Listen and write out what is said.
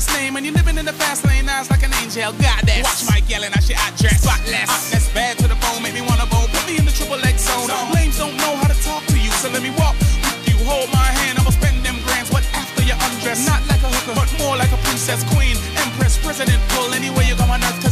last name and you living in the fast lane. Now it's like an angel, goddess. Watch Mike yelling at shit, I dress spotless. That's bad to the bone, make me wanna bone. Put me in the triple X zone. Lames don't know how to talk to you, so let me walk with you. Hold my hand, I'ma spend them grands. But after you're undressed, not like a hooker, but more like a princess, queen, empress, president. Pull anywhere you go on earth.